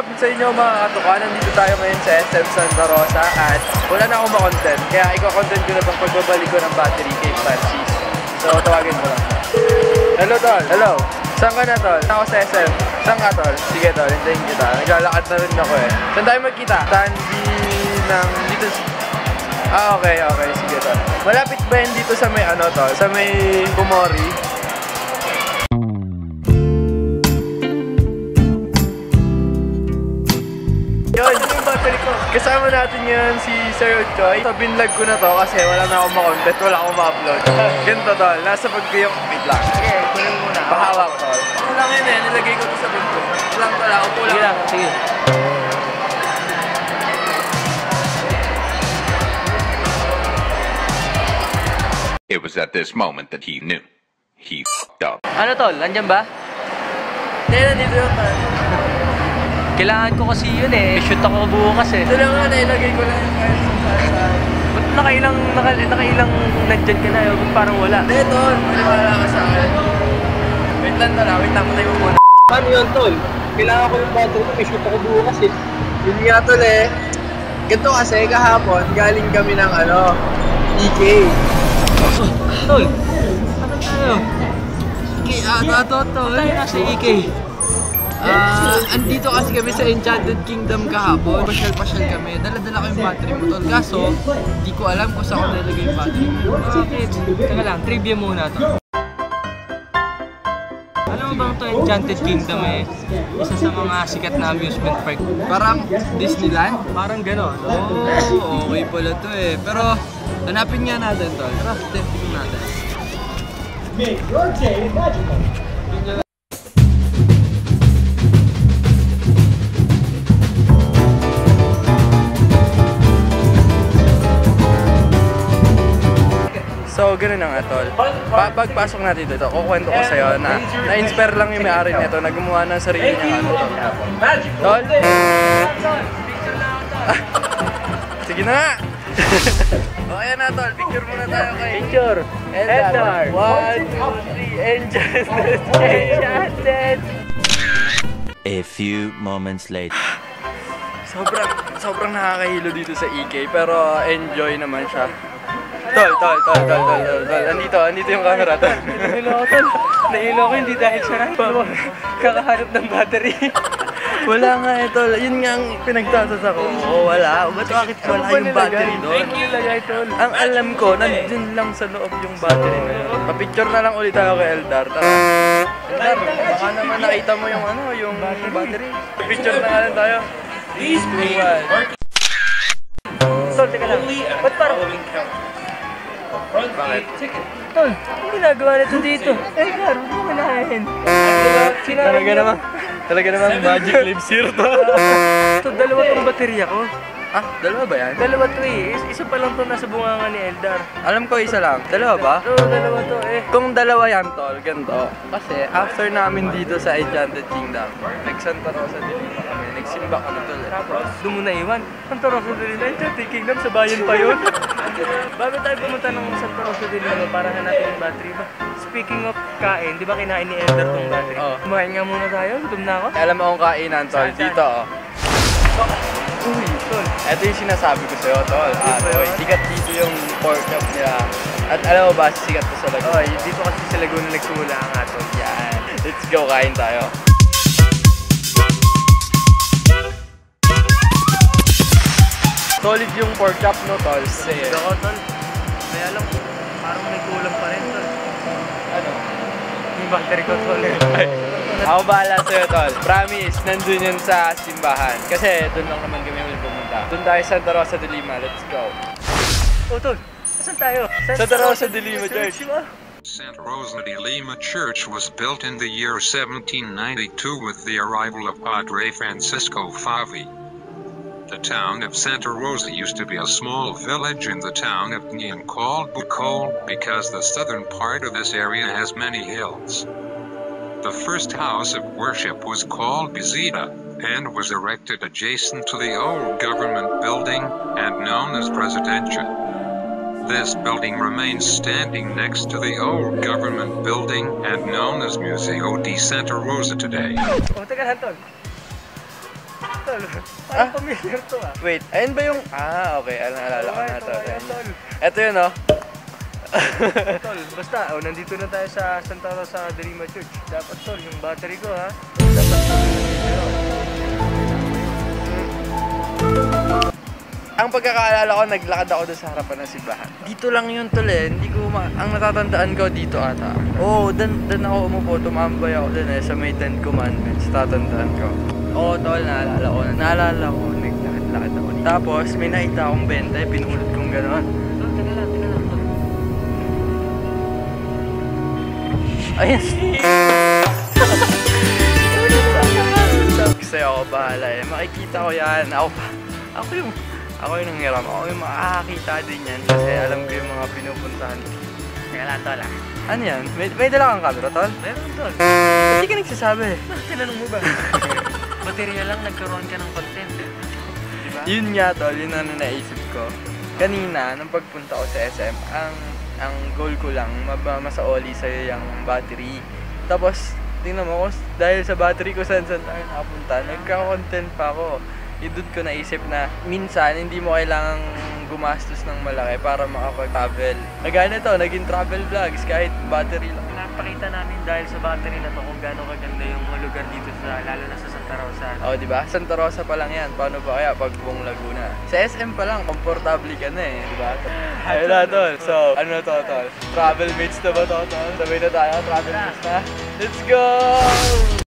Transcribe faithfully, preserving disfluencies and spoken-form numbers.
up sa inyo mga katukan. Nandito tayo ngayon sa S M Santa Rosa at wala na akong makontent. Kaya iko-content ko na pang pagbabalik ko ng battery kay Parcsys. So tawagin ko lang. Hello tol! Hello! Saan ka na tol? Ako sa S M. Saan ka tol? Sige tol, hintayin kita. Naglalakad na rin ako eh. Saan tayo magkita? Tandy ng dito si... Ah okay, okay. Sige tol. Malapit ba yan dito sa may ano tol? Sa may Kumori? Kasama natin yun si Sir Ochoy. So binlog ko na to kasi wala na akong makontent, wala akong ma-upload. Ganito tol, nasa pagkiyok, wait lang. Sige, kunin mo muna. Pahawak tol. Ano lang yun eh, nilagay ko to sa binlog. Kulang pala, upo lang. Sige lang, sige. It was at this moment that he knew. He f***ed up. Ano tol, andyan ba? Hindi, nandito yun tol. Kailangan ko kasi yun eh, shoot ako bukas eh. Ito lang nga, nailagay ko lang yung files sa sasay. Ba't nakailang, naka, nakailang nandyan ka na eh, ba't parang wala? Hindi tol, maniwala ka sa akin. Wait lang tol, wait lang, patay mo muna. Paano yun tol? Kailangan ko yung photo ko, shoot ako bukas eh. Yun nga tol eh, ganito kasi kahapon, galing kami ng ano, E K. Oh, tol, ano tayo? E K, ano ato tol? Tayo na sa E K. Ah, uh, andito kasi kami sa Enchanted Kingdom kahapon. Pasyal-pasyal kami. Dala-dala ko yung battery mo tol. Kaso, di ko alam kung saan ko nalagay yung battery mo. Bakit? Teka lang, trivia muna to. Alam mo bang to Enchanted Kingdom eh? Isa sa mga sikat na amusement park. Parang Disneyland? Parang gano'n. Oo, okay pala to eh. Pero, hanapin nga natin tol. Tara, testing natin. Make your day magical. So, ganun na nga tol. Pa pagpasok natin dito, kukwento ko sa'yo na na-inspire lang yung may-ari nito na gumawa ng sarili niya ano tol. Tol? Sige na nga! O, ayan na tol, picture muna tayo kay... Picture! Eldar! One, two, three, Enchanted! Enchanted! A few moments later. Sobrang, sobrang nakakahilo dito sa E K, pero enjoy naman siya. Tol, tol, tol, tol, tol, tol, tol, andito, andito yung camera, tol. Nailo ko, tol. Nailo ko, hindi dahil siya lang, tol. Kakahanap ng battery. Wala nga eh, tol. Yun nga ang pinagtasas ako. Oo, wala. Ba't bakit wala yung battery doon? Thank you, lagay, tol. Ang alam ko, nandun lang sa loob yung battery na yun. Papicture na lang ulit tayo kay Eldar. Eldar, baka naman nakita mo yung ano, yung battery. Picture na nga lang tayo. Please, please. Tol, teka lang. Ba't parang... Bakit? Tol, anong ginagawa nito dito? Eh, karo, huwag mo kanahin. Talaga naman, talaga naman, magic lives here to. Tol, dalawa tong baterya ko. Ah, dalawa ba yan? Dalawa to eh. Isa pa lang to nasa bunganga ni Eldar. Alam ko isa lang. Dalawa ba? Oo, dalawa to eh. Kung dalawa yan, tol, ganito. Kasi after namin dito sa Enchanted Kingdom, nag-Santa Rosa de Lima kami. Nagsimba kami tol. Doon mo naiwan. Santa Rosa de Lima, Enchanted Kingdom, sa bayan pa yun. Bago tayo pumunta ng Santa Rosa de Lima para hanapin yung battery ba? Speaking of kain, di ba kinain ni Eldar tong battery? Oo. Kumain nga muna tayo. Gutom na ako. Alam mo akong kainan, tol. Dito, oh. Uy, tol. Ito yung sinasabi ko sa'yo, tol. Uy, sikat dito yung pork chop nila. At alam mo ba, sikat ko sa Laguna. Uy, dito kasi sa Laguna nagsimula ang ato. Yan. Let's go, kain tayo. Solid yung pork chop, no, tol? Sige. Ako, tol. May alam ko, parang may kulang pa rin, tol. Ano? Yung battery ko, tol. Ay. Ako bahala sa'yo, tol. Promise, nandun yun sa simbahan. Kasi doon lang naman kami ulit pumunta. Doon tayo sa Santa Rosa de Lima. Let's go. O, tol. Saan tayo? Santa Rosa de Lima Church. Santa Rosa de Lima Church was built in the year seventeen ninety-two with the arrival of Padre Francisco Favi. The town of Santa Rosa used to be a small village in the town of Nguyen called Bucol because the southern part of this area has many hills. The first house of worship was called Bizita, and was erected adjacent to the old government building, and known as Presidencia. This building remains standing next to the old government building, and known as Museo de Santa Rosa today. tol. Parang ah? Familiar to ah. Wait, ayun ba yung... Ah, okay. Alam, alala ko na to. Ito yun, no? Tol, basta, oh, nandito na tayo sa Santa Rosa de Lima Church. Dapat, tol, yung battery ko, ha? Dapat, tol, ang pagkakaalala ko, naglakad ako doon sa harapan ng simbahan. Dito lang yun, tol, eh. Hindi ko ma... Ang natatandaan ko dito, ata. Oo, oh, dan, dan ako umupo. Tumambay ako doon, eh, sa may ten commandments. Tatandaan ko. Oo, oh, tol, naalala ko. Naalala ko, naglakad-lakad ako. Tapos, may naita akong benta, eh. Pinulot kong gano'n. Tol, taga lang, taga lang, tol. Ayun, kasi ako, bahala, eh. Makikita ko yan. Ako pa. Ako yung... Ako yung nangiram, ako yung makakakita din yan kasi alam ko yung mga pinupuntahan. Kaya lang, tol ah. Ano yan? May, may dala kang camera, tol? Meron, tol. Hindi ka nagsasabi eh. Tinanong mo ba? Baterya lang, nagkaroon ka ng content. Diba? Yun nga, tol. Yun na naisip ko. Kanina, nung pagpunta ko sa S M, ang ang goal ko lang, masaoli sa'yo yung battery. Tapos, tingnan mo ko, dahil sa battery ko saan-saan tayo nakapunta, nagka-content pa ako. Idud ko naisip na minsan hindi mo kailangang gumastos ng malaki para makapag-travel. Nagana to, naging travel vlogs kahit battery lang. Pinapakita namin dahil sa battery na to kung gaano kaganda yung mga lugar dito sa, lalo na sa Santa Rosa. Oo, di ba? Santa Rosa pa lang yan. Paano ba kaya pag buong Laguna? Sa S M pa lang, komportable ka na eh. Di ba? Ayun na, tol. So, ano to, tol? Travel mates na ba to, tol? Sabay na tayo, travel mates na. Let's go!